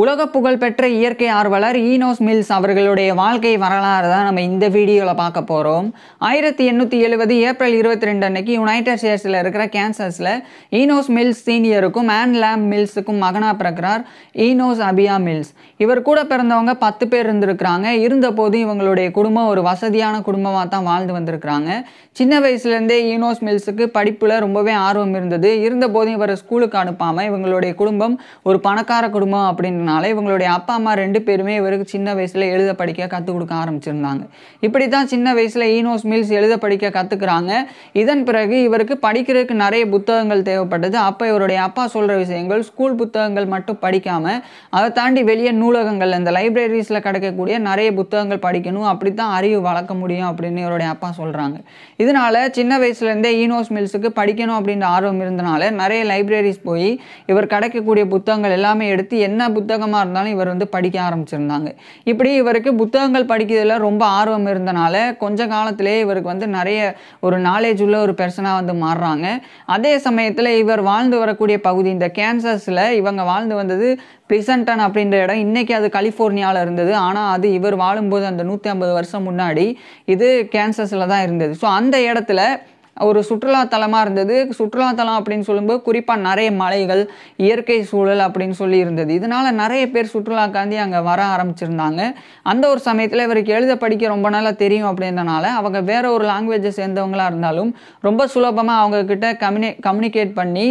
உலக புகழ்பெற்ற இயற்கை ஆர்வலர் ஈனோஸ் மில்ஸ் அவர்களுடைய வாழ்க்கை வரலாறு தான் நம்ம இந்த வீடியோவில் பார்க்க போகிறோம். 1870 ஏப்ரல் 22 அன்னைக்கு யுனைடெட் ஸ்டேட்ஸில் இருக்கிற கேன்சஸில் ஈனோஸ் மில்ஸ் சீனியருக்கும் ஆன் லேம் மில்ஸுக்கும் மகனாக பிறக்கிறார் ஈனோஸ் அபியா மில்ஸ். இவர் கூட பிறந்தவங்க 10 பேர் இருந்திருக்கிறாங்க. இருந்தபோது இவங்களுடைய குடும்பம் ஒரு வசதியான குடும்பமாக தான் வாழ்ந்து வந்திருக்கிறாங்க. சின்ன வயசுலேருந்தே ஈனோஸ் மில்ஸுக்கு படிப்பில் ரொம்பவே ஆர்வம் இருந்தது. இருந்தபோது இவர் ஸ்கூலுக்கு அனுப்பாமல் இவங்களுடைய குடும்பம் ஒரு பணக்கார குடும்பம் அப்படின்னு இவங்களுடைய அப்பா அம்மா 2 பேருமே இவருக்கு சின்ன வயசுல எழுத படிக்க கற்றுக் கொடுக்க ஆரம்பிச்சிருந்தாங்க. இப்படித்தான் சின்ன வயசுல ஈனோஸ் மில்ஸ் எழுத படிக்க கத்துக்கிறாங்க. இதன் பிறகு இவருக்கு படிக்கிறதுக்கு நிறைய புத்தகங்கள் தேவைப்பட்டது. அப்போ இவருடைய அப்பா சொல்ற விஷயங்கள் ஸ்கூல் புத்தகங்கள் மட்டும் படிக்காம அதை தாண்டி வெளியே நூலகங்கள் இந்த லைப்ரரிஸ்ல கிடைக்கக்கூடிய நிறைய புத்தகங்கள் படிக்கணும், அப்படித்தான் அறிவு வளர்க்க முடியும் அப்படின்னு இவருடைய அப்பா சொல்றாங்க. இதனால சின்ன வயசுல இருந்தே ஈனோஸ் மில்ஸுக்கு படிக்கணும் அப்படின்ற ஆர்வம் இருந்தனால நிறைய லைப்ரரிஸ் போய் இவர் கிடைக்கக்கூடிய புத்தகங்கள் எல்லாமே எடுத்து என்ன புத்தகம் இருந்தாலும் இவர் வந்து படிக்க ஆரம்பிச்சிருந்தாங்க. இப்படி இவருக்கு புத்தகங்கள் படிக்கிறதுல ரொம்ப ஆர்வம் இருந்தனால கொஞ்ச காலத்திலே இவருக்கு வந்து நிறைய ஒரு நாலேஜ் உள்ள ஒரு பெர்சனா வந்து மாறுறாங்க. அதே சமயத்தில் இவர் வாழ்ந்து வரக்கூடிய பகுதி இந்த கேன்சஸ்ல இவங்க வாழ்ந்து வந்தது பிளசன்டன் அப்படின்ற இடம். இன்னைக்கு அது கலிஃபோர்னியாவில் இருந்தது. ஆனால் அது இவர் வாழும்போது அந்த 150 வருஷம் முன்னாடி இது கேன்சஸ்ல தான் இருந்தது. ஸோ அந்த இடத்துல ஒரு சுற்றுலாத்தலமாக இருந்தது. சுற்றுலாத்தலம் அப்படின்னு சொல்லும்போது குறிப்பாக நிறைய மலைகள் இயற்கை சூழல் அப்படின்னு சொல்லி இருந்தது. இதனால் நிறைய பேர் சுற்றுலாக்காண்டி அங்கே வர ஆரம்பிச்சிருந்தாங்க. அந்த ஒரு சமயத்தில் இவருக்கு எழுத படிக்க ரொம்ப நல்லா தெரியும் அப்படின்றனால அவங்க வேற ஒரு லாங்குவேஜை சேர்ந்தவங்களாக இருந்தாலும் ரொம்ப சுலபமாக அவங்கக்கிட்ட கம்யூனிகேட் பண்ணி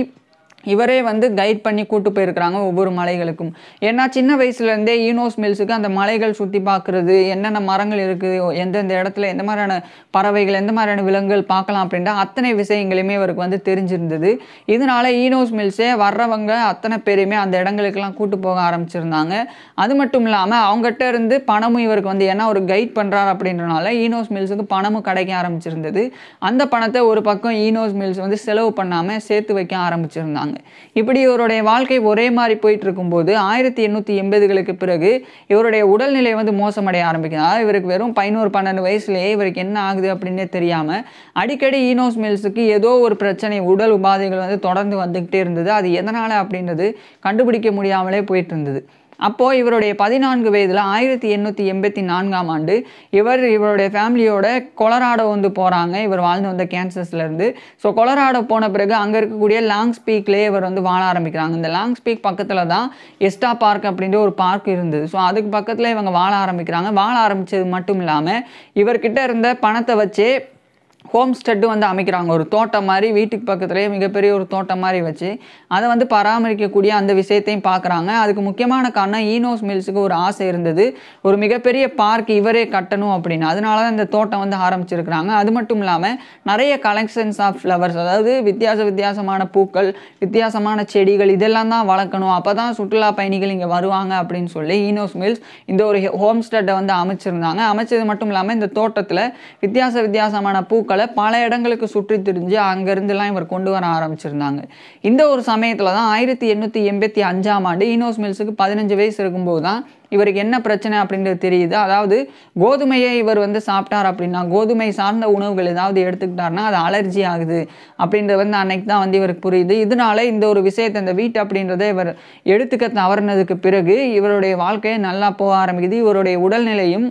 இவரே வந்து கைட் பண்ணி கூட்டு போயிருக்கிறாங்க ஒவ்வொரு மலைகளுக்கும். ஏன்னா சின்ன வயசுலேருந்தே ஈனோஸ் மில்ஸுக்கு அந்த மலைகள் சுற்றி பார்க்குறது, என்னென்ன மரங்கள் இருக்குது, எந்தெந்த இடத்துல எந்த மாதிரியான பறவைகள், எந்த மாதிரியான விலங்குகள் பார்க்கலாம் அப்படின்ற அத்தனை விஷயங்களையுமே இவருக்கு வந்து தெரிஞ்சிருந்தது. இதனால ஈனோஸ் மில்ஸே வர்றவங்க அத்தனை பேரையுமே அந்த இடங்களுக்கெல்லாம் கூட்டு போக ஆரம்பிச்சிருந்தாங்க. அது மட்டும் இல்லாமல் அவங்ககிட்ட இருந்து பணமும் இவருக்கு வந்து ஏன்னா ஒரு கைட் பண்ணுறாரு அப்படின்றனால ஈனோஸ் மில்ஸுக்கு பணமும் கிடைக்க ஆரம்பிச்சிருந்தது. அந்த பணத்தை ஒரு பக்கம் ஈனோஸ் மில்ஸ் வந்து செலவு பண்ணாமல் சேர்த்து வைக்க ஆரம்பிச்சிருந்தாங்க. இப்படி இவருடைய வாழ்க்கை ஒரே மாதிரி போயிட்டு இருக்கும்போது 1880களுக்கு பிறகு இவருடைய உடல்நிலை வந்து மோசமடைய ஆரம்பிக்கிறார். இவருக்கு வெறும் 11-12 வயசுலேயே இவருக்கு என்ன ஆகுது அப்படின்னே தெரியாமல் அடிக்கடி ஈனோஸ் மில்ஸுக்கு ஏதோ ஒரு பிரச்சனை, உடல் உபாதைகள் வந்து தொடர்ந்து வந்துக்கிட்டே இருந்தது. அது எதனால் அப்படின்றது கண்டுபிடிக்க முடியாமலே போயிட்டு இருந்தது. அப்போது இவருடைய 14 வயதில் 1884ஆம் ஆண்டு இவருடைய ஃபேமிலியோட கொலராடோ வந்து போகிறாங்க. இவர் வாழ்ந்து வந்த கேன்சஸ்லேருந்து ஸோ கொலராடோ போன பிறகு அங்கே இருக்கக்கூடிய லாங்ஸ் பீக்லேயே இவர் வந்து வாழ ஆரம்பிக்கிறாங்க. இந்த லாங்ஸ் பீக் பக்கத்தில் தான் எஸ்டா பார்க் அப்படின்ற ஒரு பார்க் இருந்தது. ஸோ அதுக்கு பக்கத்தில் இவங்க வாழ ஆரம்பிக்கிறாங்க. வாழ ஆரம்பித்தது மட்டும் இல்லாமல் இவர்கிட்ட இருந்த பணத்தை வச்சே ஹோம் ஸ்டெட்டு வந்து அமைக்கிறாங்க. ஒரு தோட்டம் மாதிரி வீட்டுக்கு பக்கத்துலேயே மிகப்பெரிய ஒரு தோட்டம் மாதிரி வச்சு அதை வந்து பராமரிக்கக்கூடிய அந்த விஷயத்தையும் பார்க்குறாங்க. அதுக்கு முக்கியமான காரணம் ஈனோஸ் மில்ஸுக்கு ஒரு ஆசை இருந்தது, ஒரு மிகப்பெரிய பார்க் இவரே கட்டணும் அப்படின்னு. அதனால தான் இந்த தோட்டம் வந்து ஆரம்பிச்சிருக்கிறாங்க. அது மட்டும் இல்லாமல் நிறைய கலெக்ஷன்ஸ் ஆஃப் ஃப்ளவர்ஸ், அதாவது வித்தியாசமான பூக்கள், வித்தியாசமான செடிகள் இதெல்லாம் தான் வளர்க்கணும், அப்போ தான் சுற்றுலா பயணிகள் இங்கே வருவாங்க அப்படின்னு சொல்லி ஈனோஸ் மில்ஸ் இந்த ஒரு ஹோம் ஸ்டெட்டை வந்து அமைச்சிருந்தாங்க. அமைச்சது மட்டும் இல்லாமல் இந்த தோட்டத்தில் வித்தியாசமான பூக்கள் பல இடங்களுக்கு சுற்றி திரிஞ்சு அங்கிருந்துலாம் இவர் கொண்டு வர ஆரம்பிச்சிருந்தாங்க. இந்த ஒரு சமயத்தில் தான் 1885ஆம் ஆண்டு ஈனோஸ் மில்ஸுக்கு 15 வயசு இருக்கும்போது தான் இவருக்கு என்ன பிரச்சனை அப்படின்றது தெரியுது. அதாவது கோதுமையை இவர் வந்து சாப்பிட்டார் அப்படின்னா, கோதுமை சார்ந்த உணவுகள் ஏதாவது எடுத்துக்கிட்டாருன்னா அது அலர்ஜி ஆகுது அப்படின்றது வந்து அன்னைக்கு தான் வந்து இவருக்கு புரியுது. இதனால இந்த ஒரு விஷயத்தை, இந்த வீட் அப்படின்றத இவர் எடுத்துக்க தவறினதுக்கு பிறகு இவருடைய வாழ்க்கையை நல்லா போக ஆரம்பிக்குது. இவருடைய உடல்நிலையும்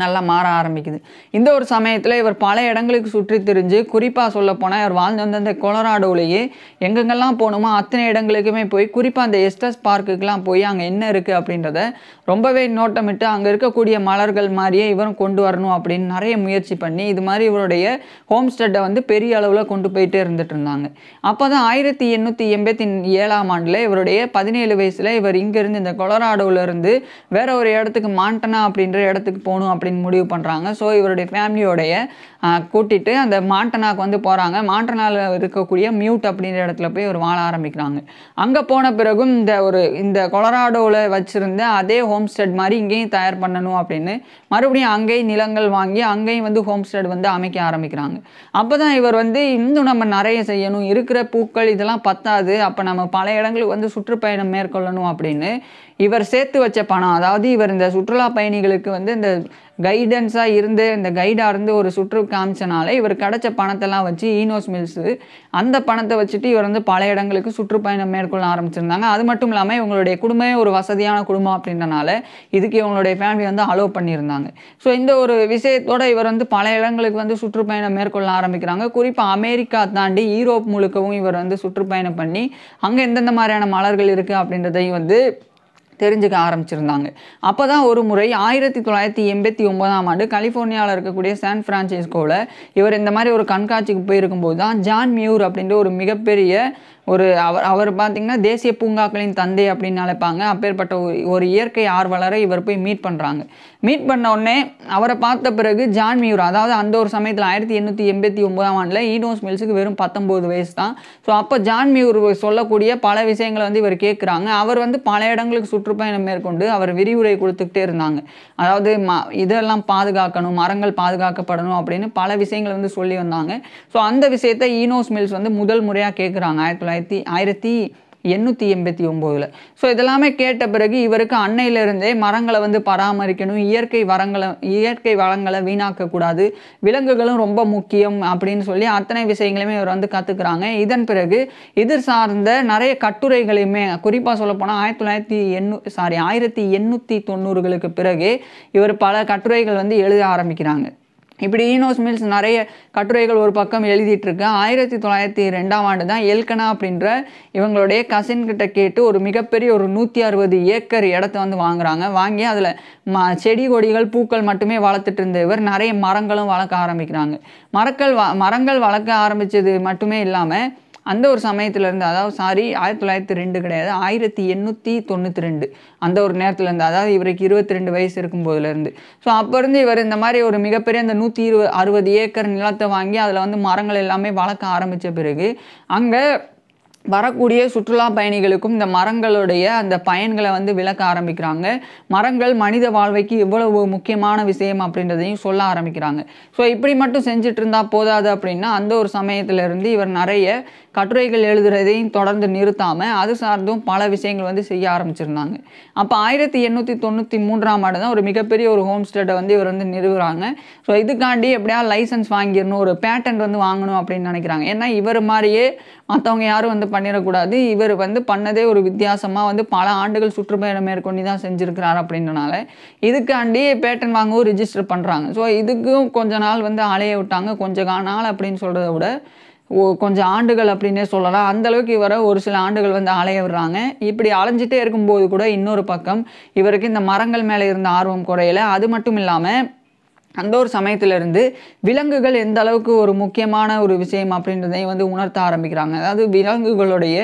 நல்லா மாற ஆரம்பிக்குது. இந்த ஒரு சமயத்தில் இவர் பல இடங்களுக்கு சுற்றி தெரிஞ்சு, குறிப்பாக சொல்லப்போனால் இவர் வாழ்ந்து வந்து அந்த கொலராடோவிலேயே எங்கெங்கெல்லாம் போகணுமோ அத்தனை இடங்களுக்குமே போய், குறிப்பாக அந்த எஸ்டஸ் பார்க்குக்கெலாம் போய் அங்கே என்ன இருக்குது அப்படின்றத ரொம்பவே நோட்டமிட்டு அங்கே இருக்கக்கூடிய மலர்கள் மாதிரியே இவரும் கொண்டு வரணும் அப்படின்னு நிறைய முயற்சி பண்ணி இது மாதிரி இவருடைய ஹோம் ஸ்டெட்டை வந்து பெரிய அளவில் கொண்டு போயிட்டே இருந்துட்டு இருந்தாங்க. அப்போ தான் 1887ஆம் ஆண்டில் இவருடைய 17 வயசில் இவர் இங்கேருந்து இந்த கொலராடோவிலேருந்து வேற ஒரு இடத்துக்கு மாண்டனா அப்படின்ற இடத்துக்கு போகணும் அப்படின்னு முடிவு பண்ணுறாங்க. ஸோ இவருடைய ஃபேமிலியோடைய கூட்டிகிட்டு அந்த மாண்டனாக்கு வந்து போகிறாங்க. மாண்டனாவில் இருக்கக்கூடிய மியூட் அப்படின்ற இடத்துல போய் இவர் வாழ ஆரம்பிக்கிறாங்க. அங்கே போன பிறகும் இந்த கொலராடோவில் வச்சுருந்த அதே ஹோம் ஸ்டெட் மாதிரி இங்கேயும் தயார் பண்ணணும் அப்படின்னு மறுபடியும் அங்கேயும் நிலங்கள் வாங்கி அங்கேயும் வந்து ஹோம் ஸ்டெட் வந்து அமைக்க ஆரம்பிக்கிறாங்க. அப்போ தான் இவர் வந்து இன்னும் நம்ம நிறைய செய்யணும், இருக்கிற பூக்கள் இதெல்லாம் பத்தாது, அப்போ நம்ம பல இடங்களுக்கு வந்து சுற்றுப்பயணம் மேற்கொள்ளணும் அப்படின்னு இவர் சேர்த்து வச்ச பணம், அதாவது இவர் இந்த சுற்றுலா பயணிகளுக்கு வந்து இந்த கைடன்ஸாக இருந்து இந்த கைடாக இருந்து ஒரு சுற்று காமிச்சனால இவர் கிடச்ச பணத்தெல்லாம் வச்சு ஈனோஸ் மில்ஸு அந்த பணத்தை வச்சுட்டு இவர் வந்து பல இடங்களுக்கு சுற்றுப்பயணம் மேற்கொள்ள ஆரம்பிச்சிருந்தாங்க. அது மட்டும் இல்லாமல் இவங்களுடைய குடும்பமே ஒரு வசதியான குடும்பம் அப்படின்றனால இதுக்கு இவங்களுடைய ஃபேமிலி வந்து அலோவ் பண்ணியிருந்தாங்க. ஸோ இந்த ஒரு விஷயத்தோடு இவர் வந்து பல இடங்களுக்கு வந்து சுற்றுப்பயணம் மேற்கொள்ள ஆரம்பிக்கிறாங்க. குறிப்பாக அமெரிக்கா தாண்டி ஈரோப் முழுக்கவும் இவர் வந்து சுற்றுப்பயணம் பண்ணி அங்கே எந்தெந்த மாதிரியான மலர்கள் இருக்குது அப்படின்றதையும் வந்து தெரிஞ்சுக்க ஆரம்பிச்சிருந்தாங்க. அப்போ தான் ஒரு முறை 1989ஆம் ஆண்டு கலிஃபோர்னியாவில் இருக்கக்கூடிய சான் ஃப்ரான்சிஸ்கோவில் இவர் இந்த மாதிரி ஒரு கண்காட்சிக்கு போயிருக்கும்போது தான் ஜான் மியூர் அப்படின்ற ஒரு மிகப்பெரிய ஒரு அவர் பார்த்திங்கன்னா தேசிய பூங்காக்களின் தந்தை அப்படின்னு நினைப்பாங்க. அப்பேற்பட்ட ஒரு இயற்கை ஆர்வலரை இவர் போய் மீட் பண்ணுறாங்க. மீட் பண்ண உடனே அவரை பார்த்த பிறகு ஜான் மியூர், அதாவது அந்த ஒரு சமயத்தில் 1889ஆம் ஆண்டில் ஈனோஸ் மில்ஸுக்கு வெறும் 19 வயசு தான். ஸோ அப்போ ஜான் மியூர் சொல்லக்கூடிய பல விஷயங்களை வந்து இவர் கேட்குறாங்க. அவர் வந்து பல இடங்களுக்கு சுற்றுப்பயணம் மேற்கொண்டு அவர் விரிவுரை கொடுத்துக்கிட்டே இருந்தாங்க. அதாவது இதெல்லாம் பாதுகாக்கணும், மரங்கள் பாதுகாக்கப்படணும் அப்படின்னு பல விஷயங்களை வந்து சொல்லி வந்தாங்க. ஸோ அந்த விஷயத்தை ஈனோஸ் மில்ஸ் வந்து முதல் முறையாக கேட்குறாங்க 1889ல். ஸோ இதெல்லாமே கேட்ட பிறகு இவருக்கு அன்னையிலிருந்தே மரங்களை வந்து பராமரிக்கணும், இயற்கை வளங்களை வீணாக்கக்கூடாது, விலங்குகளும் ரொம்ப முக்கியம் அப்படின்னு சொல்லி அத்தனை விஷயங்களையுமே இவர் வந்து கற்றுக்குறாங்க. இதன் பிறகு இது சார்ந்த நிறைய கட்டுரைகளையுமே, குறிப்பாக சொல்லப்போனால் 1890களுக்கு பிறகு இவர் பல கட்டுரைகள் வந்து எழுத ஆரம்பிக்கிறாங்க. இப்படி ஈனோஸ் மில்ஸ் நிறைய கட்டுரைகள் ஒரு பக்கம் எழுதிட்டுருக்கு. 1902ஆம் ஆண்டு தான் எல்கனா அப்படின்ற இவங்களுடைய கசின்கிட்ட கேட்டு ஒரு மிகப்பெரிய ஒரு 160 ஏக்கர் இடத்த வந்து வாங்குகிறாங்க. வாங்கி அதில் செடி கொடிகள் பூக்கள் மட்டுமே வளர்த்துட்டு இருந்த இவர் நிறைய மரங்களும் வளர்க்க ஆரம்பிக்கிறாங்க. மரங்கள் வளர்க்க ஆரம்பித்தது மட்டுமே இல்லாமல் அந்த ஒரு சமயத்திலேருந்து, அதாவது 1892 அந்த ஒரு நேரத்துலேருந்து, அதாவது இவருக்கு 22 வயசு இருக்கும்போதுலேருந்து, ஸோ அப்போருந்து இவர் இந்த மாதிரி ஒரு மிகப்பெரிய அந்த 160 ஏக்கர் நிலத்தை வாங்கி அதில் வந்து மரங்கள் எல்லாமே வளர்க்க ஆரம்பித்த பிறகு அங்கே வரக்கூடிய சுற்றுலா பயணிகளுக்கும் இந்த மரங்களுடைய அந்த பயன்களை வந்து விளக்க ஆரம்பிக்கிறாங்க. மரங்கள் மனித வாழ்க்கைக்கு எவ்வளவு முக்கியமான விஷயம் அப்படின்றதையும் சொல்ல ஆரம்பிக்கிறாங்க. ஸோ இப்படி மட்டும் செஞ்சுட்டு இருந்தால் போதாது அப்படின்னா அந்த ஒரு சமயத்திலிருந்து இவர் நிறைய கட்டுரைகள் எழுதுறதையும் தொடர்ந்து நிறுத்தாமல் அது சார்ந்தும் பல விஷயங்கள் வந்து செய்ய ஆரம்பிச்சிருந்தாங்க. அப்போ 1893ஆம் ஆண்டு தான் ஒரு மிகப்பெரிய ஒரு ஹோம் ஸ்டேட்டை வந்து இவர் வந்து நிறுவுறாங்க. ஸோ இதுக்காண்டி எப்படியா லைசன்ஸ் வாங்கிடணும், ஒரு பேட்டன்ட் வந்து வாங்கணும் அப்படின்னு நினைக்கிறாங்க. ஏன்னா இவர் மாதிரியே மற்றவங்க யாரும் வந்து பண்ணிடக்கூடாது, இவர் வந்து பண்ணதே ஒரு வித்தியாசமாக வந்து பல ஆண்டுகள் சுற்றுப்பயணம் மேற்கொண்டு தான் செஞ்சுருக்கிறார் அப்படின்றனால இதுக்காண்டி பேட்டன் வாங்கவும் ரிஜிஸ்டர் பண்ணுறாங்க. ஸோ இதுக்கும் கொஞ்ச நாள் வந்து அலைய விட்டாங்க. கொஞ்சம் நாள் அப்படின்னு சொல்கிறத விட கொஞ்சம் ஆண்டுகள் அப்படின்னே சொல்லலாம். அந்தளவுக்கு இவரை ஒரு சில ஆண்டுகள் வந்து அலைய விடுறாங்க. இப்படி அலைஞ்சிட்டே இருக்கும்போது கூட இன்னொரு பக்கம் இவருக்கு இந்த மரங்கள் மேலே இருந்த ஆர்வம் குறையலை. அது மட்டும் இல்லாமல் அந்த ஒரு சமயத்திலிருந்து விலங்குகள் எந்த அளவுக்கு ஒரு முக்கியமான ஒரு விஷயம் அப்படின்றதையும் வந்து உணர்த்த ஆரம்பிக்கிறாங்க. அதாவது விலங்குகளுடைய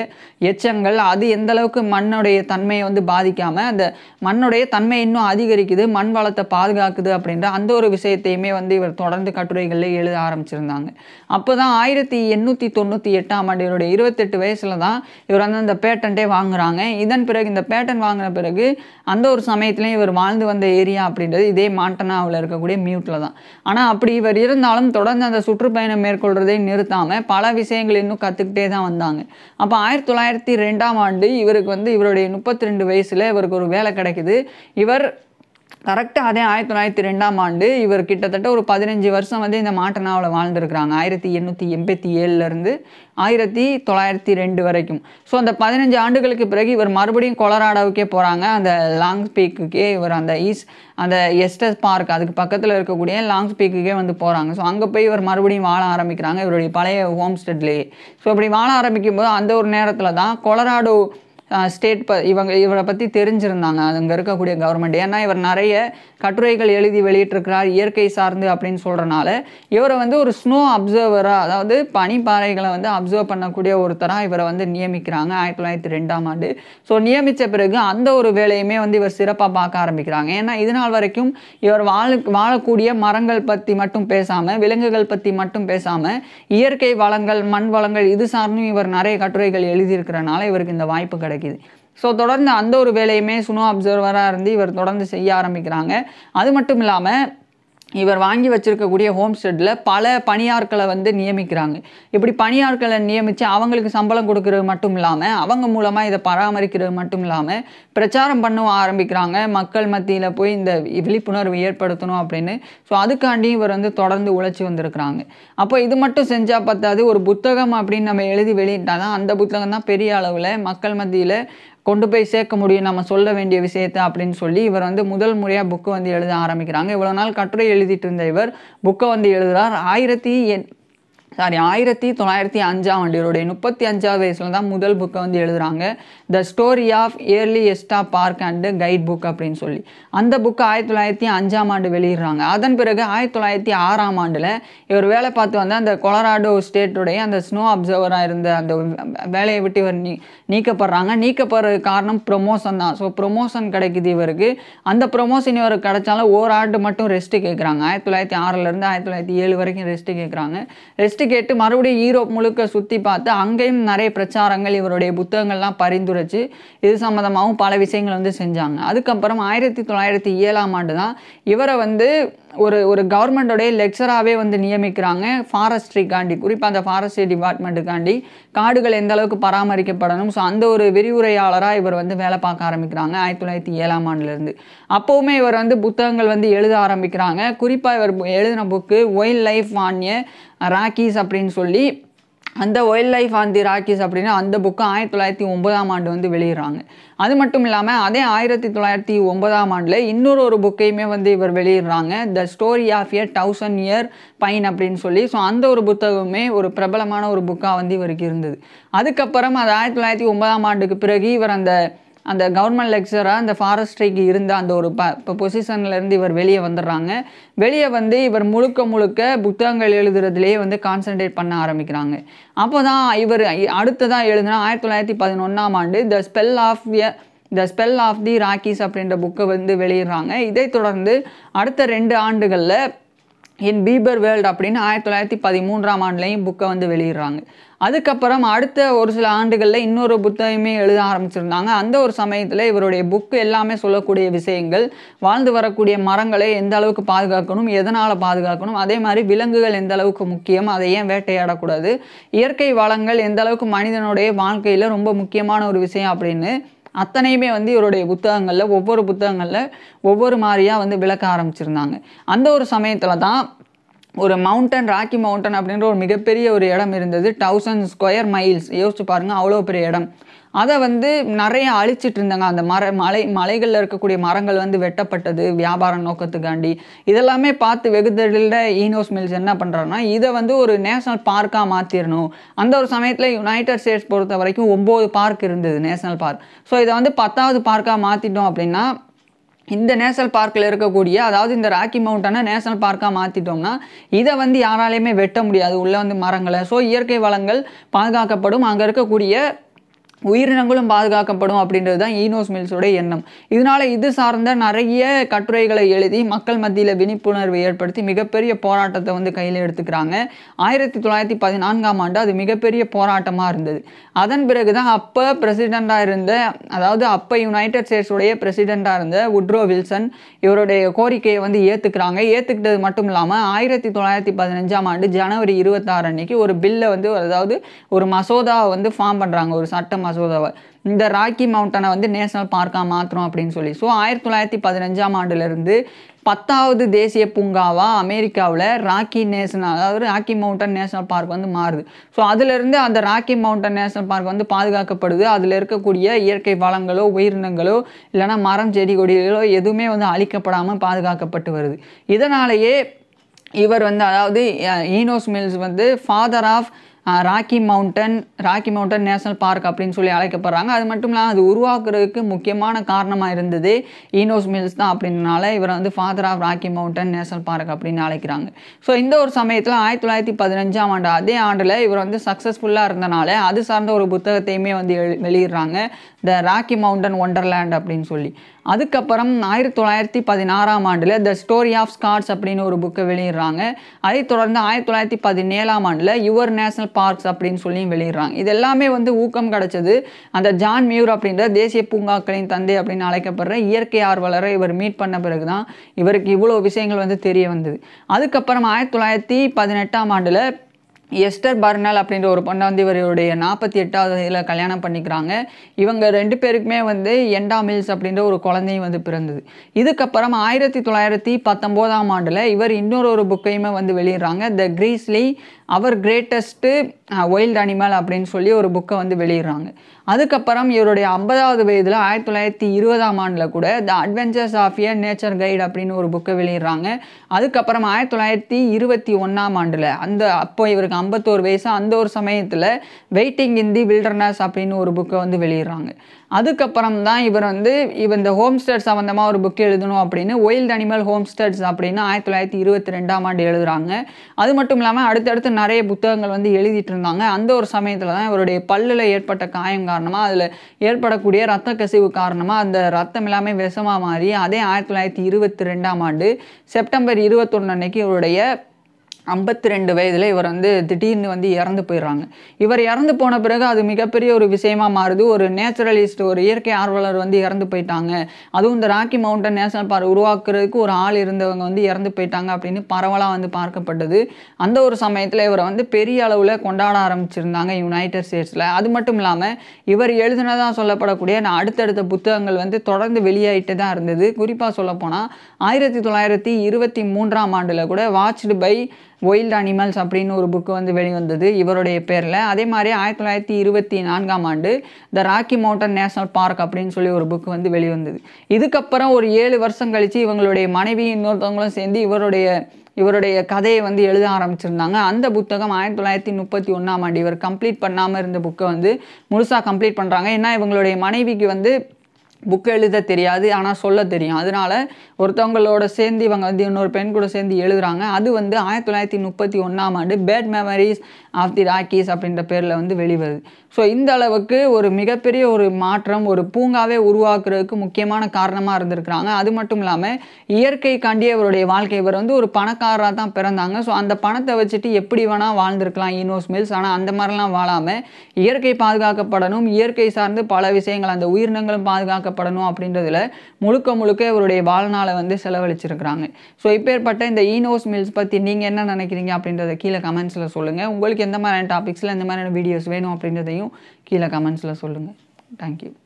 எச்சங்கள் அது எந்த அளவுக்கு மண்ணுடைய தன்மையை வந்து பாதிக்காமல் அந்த மண்ணுடைய தன்மை இன்னும் அதிகரிக்குது, மண் வளத்தை பாதுகாக்குது அப்படின்ற அந்த ஒரு விஷயத்தையுமே வந்து இவர் தொடர்ந்து கட்டுரைகளில் எழுத ஆரம்பிச்சிருந்தாங்க. அப்போ தான் 1898ஆம் ஆண்டு இவருடைய 28 வயசில் தான் இவர் வந்து அந்த பேட்டன்ட்டே வாங்குகிறாங்க. இதன் பிறகு இந்த பேட்டன் வாங்கின பிறகு அந்த ஒரு சமயத்துலேயும் இவர் வாழ்ந்து வந்த ஏரியா அப்படின்றது இதே மாண்டனாவில் இருக்கக்கூடிய தான். ஆனால் அப்படி இவர் இருந்தாலும் தொடர்ந்து அந்த சுற்றுப்பயணம் மேற்கொள்றதை நிறுத்தாமல் பல விஷயங்கள் இன்னும் கற்றுக்கிட்டே தான் வந்தாங்க. அப்போ 1902ஆம் ஆண்டு இவருக்கு வந்து இவருடைய 32 வயசில் இவருக்கு ஒரு வேலை கிடைக்குது. இவர் கரெக்டாக அதே 1902ஆம் ஆண்டு இவர் கிட்டத்தட்ட ஒரு 15 வருஷம் வந்து இந்த மாண்டனாவில் வாழ்ந்துருக்கிறாங்க. 1887லேருந்து 1902 வரைக்கும். ஸோ அந்த 15 ஆண்டுகளுக்கு பிறகு இவர் மறுபடியும் கொலராடோவுக்கே போகிறாங்க. அந்த லாங்ஸ் பீக்குக்கே இவர் அந்த எஸ்டஸ் பார்க் அதுக்கு பக்கத்தில் இருக்கக்கூடிய லாங்ஸ் பீக்குக்கே வந்து போகிறாங்க. ஸோ அங்கே போய் இவர் மறுபடியும் வாழ ஆரம்பிக்கிறாங்க இவருடைய பழைய ஹோம் ஸ்டேட்லேயே. ஸோ இப்படி வாழ ஆரம்பிக்கும் போது அந்த ஒரு நேரத்தில் தான் கொலராடோ ஸ்டேட் இவரை பற்றி தெரிஞ்சிருந்தாங்க அங்கே இருக்கக்கூடிய கவர்மெண்ட். ஏன்னா இவர் நிறைய கட்டுரைகள் எழுதி வெளியிட்டிருக்கிறார் இயற்கை சார்ந்து அப்படின்னு சொல்கிறனால இவரை வந்து ஒரு ஸ்னோ அப்சர்வராக, அதாவது பனிப்பாறைகளை வந்து அப்சர்வ் பண்ணக்கூடிய ஒருத்தராக இவரை வந்து நியமிக்கிறாங்க 1902ஆம் ஆண்டு. ஸோ நியமித்த பிறகு அந்த ஒரு வேலையுமே வந்து இவர் சிறப்பாக பார்க்க ஆரம்பிக்கிறாங்க. ஏன்னா இதனால் வரைக்கும் இவர் வாழக்கூடிய மரங்கள் பற்றி மட்டும் பேசாமல், விலங்குகள் பற்றி மட்டும் பேசாமல், இயற்கை வளங்கள் மண் வளங்கள் இது சார்ந்தும் இவர் நிறைய கட்டுரைகள் எழுதியிருக்கிறனால இவருக்கு இந்த வாய்ப்பு கிடைக்கும். ஸோ தொடர்ந்து அந்த ஒரு வேலையுமே சுனோ அப்சர்வராக இருந்து இவர் தொடர்ந்து செய்ய ஆரம்பிக்கிறாங்க. அது மட்டும் இல்லாமல் இவர் வாங்கி வச்சிருக்கக்கூடிய ஹோம் ஸ்டெட்டில் பல பணியாட்களை வந்து நியமிக்கிறாங்க. இப்படி பணியாட்களை நியமித்து அவங்களுக்கு சம்பளம் கொடுக்கறது மட்டும் இல்லாமல் அவங்க மூலமாக இதை பராமரிக்கிறது மட்டும் இல்லாமல் பிரச்சாரம் பண்ணவும் ஆரம்பிக்கிறாங்க. மக்கள் மத்தியில் போய் இந்த விழிப்புணர்வு ஏற்படுத்தணும் அப்படின்னு. ஸோ அதுக்காண்டி இவர் வந்து தொடர்ந்து உழைச்சி வந்திருக்கிறாங்க. அப்போ இது மட்டும் செஞ்சால் பத்தாது, ஒரு புத்தகம் அப்படின்னு நம்ம எழுதி வெளியிட்டால் தான் அந்த புத்தகம் தான் பெரிய அளவில் மக்கள் மத்தியில் கொண்டு போய் சேர்க்க முடியும், நம்ம சொல்ல வேண்டிய விஷயத்தை அப்படின்னு சொல்லி இவர் வந்து முதல் முறையாக புக்கு வந்து எழுத ஆரம்பிக்கிறாங்க. இவ்வளோ நாள் கட்டுரை எழுதிட்டு இருந்த இவர் புக்கை வந்து எழுதுகிறார். 1905ஆம் ஆண்டு இவருடைய 35வது வயசில் தான் முதல் புக்கை வந்து எழுதுகிறாங்க. The story of early Estes park and guide book அப்படின்னு சொல்லி அந்த புக்கை 1905ஆம் ஆண்டு வெளியிடுறாங்க. அதன் பிறகு 1906ஆம் ஆண்டில் இவர் வேலை பார்த்து வந்து அந்த கொலராடோ ஸ்டேட்டுடைய அந்த ஸ்னோ அப்சர்வராக இருந்த அந்த வேலையை விட்டு இவர் நீக்கப்படுறாங்க. நீக்கப்படுறதுக்கு காரணம் ப்ரொமோஷன் தான். ஸோ ப்ரொமோஷன் கிடைக்குது இவருக்கு. அந்த ப்ரொமோஷன் இவருக்கு கிடைச்சாலும் ஓராண்டு மட்டும் ரெஸ்ட்டு கேட்குறாங்க. 1906லேருந்து 1907 வரைக்கும் ரெஸ்ட்டு கேட்குறாங்க. கேட்டு மறுபடியும் ஈரோப் முழுக்க சுற்றி பார்த்து அங்கேயும் நிறைய பிரச்சாரங்கள் இவருடைய புத்தகங்கள்லாம் பரிந்துரைச்சு இது சம்மந்தமாகவும் பல விஷயங்கள் வந்து செஞ்சாங்க. அதுக்கப்புறம் 1907ஆம் ஆண்டு தான் இவரை வந்து ஒரு கவர்மெண்டோடைய லெக்சராகவே வந்து நியமிக்கிறாங்க. ஃபாரஸ்ட்ரிக்காண்டி, குறிப்பாக அந்த ஃபாரஸ்ட்ரி டிபார்ட்மெண்ட்டுக்காண்டி காடுகள் எந்த அளவுக்கு பராமரிக்கப்படணும், ஸோ அந்த ஒரு விரிவுரையாளராக இவர் வந்து வேலை பார்க்க ஆரம்பிக்கிறாங்க 1907ஆம் ஆண்டுலேருந்து. அப்போவுமே இவர் வந்து புத்தகங்கள் வந்து எழுத ஆரம்பிக்கிறாங்க. குறிப்பாக இவர் எழுதின book wild life on a Rockies அப்படின்னு சொல்லி அந்த wild life on the Rockies அப்படின்னு அந்த புக்கு 1909ஆம் ஆண்டு வந்து வெளியிடுறாங்க. அது மட்டும் இல்லாமல் அதே 1909ஆம் ஆண்டில் இன்னொரு ஒரு புக்கையுமே வந்து இவர் வெளியிடுறாங்க. The story of a 1000 year pine அப்படின்னு சொல்லி. ஸோ அந்த ஒரு புத்தகமே ஒரு பிரபலமான ஒரு புக்காக வந்து இவருக்கு இருந்தது. அதுக்கப்புறம் அது 1909ஆம் ஆண்டுக்கு பிறகு இவர் அந்த கவர்மெண்ட் லெக்சராக அந்த ஃபாரஸ்ட்ரிக்கு இருந்த அந்த ஒரு பொசிஷன்லேருந்து இவர் வெளியே வந்துடுறாங்க. வெளியே வந்து இவர் முழுக்க முழுக்க புத்தகங்கள் எழுதுறதுலேயே வந்து கான்சன்ட்ரேட் பண்ண ஆரம்பிக்கிறாங்க. அப்போ தான் இவர் அடுத்ததாக எழுதுனா 1911ஆம் ஆண்டு the spell of the Rockies அப்படின்ற புக்கை வந்து வெளியிடுறாங்க. இதை தொடர்ந்து அடுத்த 2 ஆண்டுகளில் இன் பீபர் வேர்ல்டு அப்படின்னு 1913ஆம் ஆண்டுலையும் புக்கை வந்து வெளியிடுறாங்க. அதுக்கப்புறம் அடுத்த ஒரு சில ஆண்டுகளில் இன்னொரு புத்தகமே எழுத ஆரம்பிச்சிருந்தாங்க. அந்த ஒரு சமயத்தில் இவருடைய புக்கு எல்லாமே சொல்லக்கூடிய விஷயங்கள், வாழ்ந்து வரக்கூடிய மரங்களை எந்த அளவுக்கு பாதுகாக்கணும், எதனால் பாதுகாக்கணும், அதே மாதிரி விலங்குகள் எந்த அளவுக்கு முக்கியம், அதை ஏன் வேட்டையாடக்கூடாது, இயற்கை வளங்கள் எந்த அளவுக்கு மனிதனுடைய வாழ்க்கையில் ரொம்ப முக்கியமான ஒரு விஷயம் அப்படின்னு அத்தனையுமே வந்து இவருடைய புத்தகங்களில் ஒவ்வொரு மாதிரியாக வந்து விளக்க ஆரம்பிச்சிருந்தாங்க. அந்த ஒரு சமயத்தில் தான் ஒரு மவுண்டன், ராக்கி மவுண்டன் அப்படின்ற ஒரு மிகப்பெரிய ஒரு இடம் இருந்தது. 1000 ஸ்கொயர் மைல்ஸ், யோசிச்சு பாருங்கள், அவ்வளோ பெரிய இடம். அதை வந்து நிறைய அழிச்சிட்டு இருந்தாங்க. அந்த மலைகளில் இருக்கக்கூடிய மரங்கள் வந்து வெட்டப்பட்டது வியாபார நோக்கத்துக்காண்டி. இதெல்லாமே பார்த்து வெகுதலில் ஈனோஸ் மில்ஸ் என்ன பண்ணுறாருன்னா இதை வந்து ஒரு நேஷ்னல் பார்க்காக மாற்றிடணும். அந்த ஒரு சமயத்தில் யுனைடெட் ஸ்டேட்ஸ் பொறுத்த வரைக்கும் 9 பார்க் இருந்தது நேஷ்னல் பார்க். ஸோ இதை வந்து 10வது பார்க்காக மாற்றிட்டோம் அப்படின்னா, இந்த நேஷனல் பார்க்கில் இருக்கக்கூடிய, அதாவது இந்த ராக்கி மவுண்டனை நேஷனல் பார்க்காக மாற்றிட்டோம்னா இதை வந்து யாராலையுமே வெட்ட முடியாது, உள்ளே வந்து மரங்களை. ஸோ இயற்கை வளங்கள் பாதுகாக்கப்படும், அங்கே இருக்கக்கூடிய உயிரினங்களும் பாதுகாக்கப்படும் அப்படின்றது தான் ஈனோஸ் மில்ஸோடைய எண்ணம். இதனால் இது சார்ந்த நிறைய கட்டுரைகளை எழுதி மக்கள் மத்தியில் விழிப்புணர்வை ஏற்படுத்தி மிகப்பெரிய போராட்டத்தை வந்து கையில் எடுத்துக்கிறாங்க. 1914ஆம் ஆண்டு அது மிகப்பெரிய போராட்டமாக இருந்தது. அதன் பிறகு தான் அப்போ பிரசிடெண்ட்டாக இருந்த, அதாவது அப்போ யுனைடெட் ஸ்டேட்ஸுடைய பிரசிடெண்ட்டாக இருந்த வுட்ரோ வில்சன் இவருடைய கோரிக்கையை வந்து ஏற்றுக்கிறாங்க. ஏற்றுக்கிட்டது மட்டும் இல்லாமல் 1915ஆம் ஆண்டு ஜனவரி 26 அன்னைக்கு ஒரு பில்லை வந்து, அதாவது ஒரு மசோதாவை வந்து ஃபார்ம் பண்ணுறாங்க, ஒரு சட்டம் மசோதாவை, இந்த ராக்கி மவுண்டனை வந்து நேஷனல் பார்க்காக மாற்றணும் அப்படின்னு சொல்லி. ஸோ 1915ஆம் ஆண்டுலேருந்து 10வது தேசிய பூங்காவாக அமெரிக்காவில் ராக்கி மவுண்டன் நேஷனல் பார்க் வந்து மாறுது. ஸோ அதிலிருந்து அந்த ராக்கி மவுண்டன் நேஷனல் பார்க் வந்து பாதுகாக்கப்படுது. அதில் இருக்கக்கூடிய இயற்கை வளங்களோ உயிரினங்களோ இல்லைனா மரம் செடி கொடிகளோ எதுவுமே வந்து அழிக்கப்படாமல் பாதுகாக்கப்பட்டு வருது. இதனாலேயே இவர் வந்து, அதாவது ஈனோஸ் மில்ஸ் வந்து father of Rocky Mountain National Park அப்படின்னு சொல்லி அழைக்கப்படுறாங்க. அது மட்டும் இல்லாமல் அது உருவாக்குறதுக்கு முக்கியமான காரணமாக இருந்தது ஈனோஸ் மில்ஸ் தான் அப்படின்றனால இவரை வந்து father of Rocky Mountain National Park அப்படின்னு அழைக்கிறாங்க. ஸோ இந்த ஒரு சமயத்தில் 1915ஆம் ஆண்டு அதே ஆண்டில் இவர் வந்து சக்ஸஸ்ஃபுல்லாக இருந்தனால அது சார்ந்த ஒரு புத்தகத்தையுமே வந்து வெளியிடுறாங்க. the Rocky Mountain Wonderland அப்படினு சொல்லி. அதுக்கப்புறம் 1916ஆம் ஆண்டுல The Story of Scots அப்படின ஒரு book வெளியிடுறாங்க. அதை தொடர்ந்து 1917ஆம் ஆண்டுல Your National Parks அப்படினு சொல்லி வெளியிடுறாங்க. இது எல்லாமே வந்து ஊக்கம் கிடைச்சது அந்த ஜான் மியூர் அப்படிங்கற தேசிய பூங்காக்களின் தந்தை அப்படின அழைக்கப்படுற இயற்கை ஆர்வலரை இவர் மீட் பண்ண பிறகு தான் இவருக்கு இவ்வளவு விஷயங்கள் வந்து தெரிய வந்தது. அதுக்கப்புறம் 1918ஆம் ஆண்டுல எஸ்டர் பர்னல் அப்படிங்கற ஒரு பொண்ண வந்து இவருடைய 48வது வயதில கல்யாணம் பண்ணிக்கறாங்க. இவங்க ரெண்டு பேருக்குமே வந்து எண்டா மில்ஸ் அப்படிங்கற ஒரு குழந்தை வந்து பிறந்தது. இதுக்கு அப்புறம் 1919ஆம் ஆண்டுல இவர் இன்னொரு புக்கையுமே வந்து வெளியிடுறாங்க. The grizzly our greatest wild animal அப்படினு சொல்லி ஒரு புக்க வந்து வெளியிடுறாங்க. அதுக்கு அப்புறம் இவருடைய 50வது வயதில 1920ஆம் ஆண்டுல கூட the adventures of a nature guide அப்படினு ஒரு புக்க வெளியிடுறாங்க. அதுக்கு அப்புறம் 1921ஆம் ஆண்டுல அந்த அப்போ இவருக்கு 51 வயசு அந்த ஒரு சமயத்துல வெயிட்டிங் இன் தி வில்டர்னஸ் அப்படினு ஒரு புக்க வந்து வெளியிடுறாங்க. அதுக்கு அப்புறம் தான் இவர் வந்து இந்த ஹோம்ஸ்டெட்ஸ் சம்பந்தமா ஒரு புக் எழுதணும் அப்படினு வைல்ட் அனிமல் ஹோம்ஸ்டெட்ஸ் அப்படினு 1922ஆம் ஆண்டு எழுதுறாங்க. அது மட்டும் இல்லாம அடுத்து நிறைய புத்தகங்கள் வந்து எழுதிட்டு இருந்தாங்க. அந்த ஒரு சமயத்துல தான் இவருடைய பல்லுல ஏற்பட்ட காயம் காரணமா அதுல ஏற்படக்கூடிய இரத்த கசிவு காரணமா அந்த இரத்தம் எல்லாமே விஷமா மாறி அதே 1922ஆம் ஆண்டு செப்டம்பர் 21 அன்னைக்கு இவருடைய 52 வயதில இவர் வந்து திடீர்னு வந்து இறந்து போயிடுறாங்க. இவர் இறந்து போன பிறகு அது மிகப்பெரிய ஒரு விஷயமா மாறுது. ஒரு நேச்சுரலிஸ்ட் ஒரு இயற்கை ஆர்வலர் வந்து இறந்து போயிட்டாங்க, அதுவும் இந்த ராக்கி மவுண்டன் நேஷனல் பார்க் உருவாக்குறதுக்கு ஒரு ஆள் இருந்தவங்க வந்து இறந்து போயிட்டாங்க அப்படின்னு பரவலாக வந்து பார்க்கப்பட்டது. அந்த ஒரு சமயத்தில் இவரை வந்து பெரிய அளவில் கொண்டாட ஆரம்பிச்சிருந்தாங்க யுனைடெட் ஸ்டேட்ஸில். அது மட்டும் இல்லாமல் இவர் எழுதினதான் சொல்லப்படக்கூடிய அடுத்தடுத்த புத்தகங்கள் வந்து தொடர்ந்து வெளியாகிட்டு தான் இருந்தது. குறிப்பாக சொல்லப்போனால் 1923ஆம் ஆண்டில் கூட வாட்ச்டு பை வைல்ட் அனிமல்ஸ் அப்படின்னு ஒரு புக்கு வந்து வெளிவந்தது இவருடைய பேரில். அதே மாதிரி 1924ஆம் ஆண்டு the Rocky Mountain National Park அப்படின்னு சொல்லி ஒரு புக்கு வந்து வெளிவந்தது. இதுக்கப்புறம் ஒரு 7 வருஷம் கழித்து இவங்களுடைய மனைவி இன்னொருத்தவங்களும் சேர்ந்து இவருடைய கதையை வந்து எழுத ஆரம்பிச்சிருந்தாங்க. அந்த புத்தகம் 1931ஆம் ஆண்டு இவர் கம்ப்ளீட் பண்ணாமல் இருந்த புக்கை வந்து முழுசாக கம்ப்ளீட் பண்ணுறாங்க. ஏன்னா இவங்களுடைய மனைவிக்கு வந்து புக் எழுத தெரியாது, ஆனால் சொல்ல தெரியும். அதனால ஒருத்தவங்களோட சேர்ந்து இவங்க வந்து இன்னொரு பெண் கூட சேர்ந்து எழுதுறாங்க. அது வந்து 1931ஆம் ஆண்டு bird memories of the Rockies அப்படின்ற பேரில் வந்து வெளிவருது. ஸோ இந்த அளவுக்கு ஒரு மிகப்பெரிய ஒரு மாற்றம் ஒரு பூங்காவே உருவாக்குறதுக்கு முக்கியமான காரணமாக இருந்திருக்கிறாங்க. அது மட்டும் இல்லாமல் இயற்கை காண்டி அவருடைய வாழ்க்கை. இவர் வந்து ஒரு பணக்காரராக தான் பிறந்தாங்க. ஸோ அந்த பணத்தை வச்சுட்டு எப்படி வேணால் வாழ்ந்திருக்கலாம் ஈனோஸ் மில்ஸ். ஆனால் அந்த மாதிரிலாம் வாழாமல் இயற்கை பாதுகாக்கப்படணும், இயற்கை சார்ந்து பல விஷயங்கள் அந்த உயிரினங்களும் பாதுகாக்க படணும் அப்படின்றதுல முழுக்க முழுக்க இவருடைய வாழ்நாளை வந்து செலவழிச்சிருக்கிறாங்க. ஸோ இப்பேற்பட்ட இந்த ஈனோஸ் மில்ஸ் பற்றி நீங்கள் என்ன நினைக்கிறீங்க அப்படின்றத கீழே கமெண்ட்ஸில் சொல்லுங்கள். உங்களுக்கு எந்த மாதிரியான டாபிக்ஸில் இந்த மாதிரியான வீடியோஸ் வேணும் அப்படின்றதையும் கீழே கமெண்ட்ஸில் சொல்லுங்கள். தேங்க்யூ.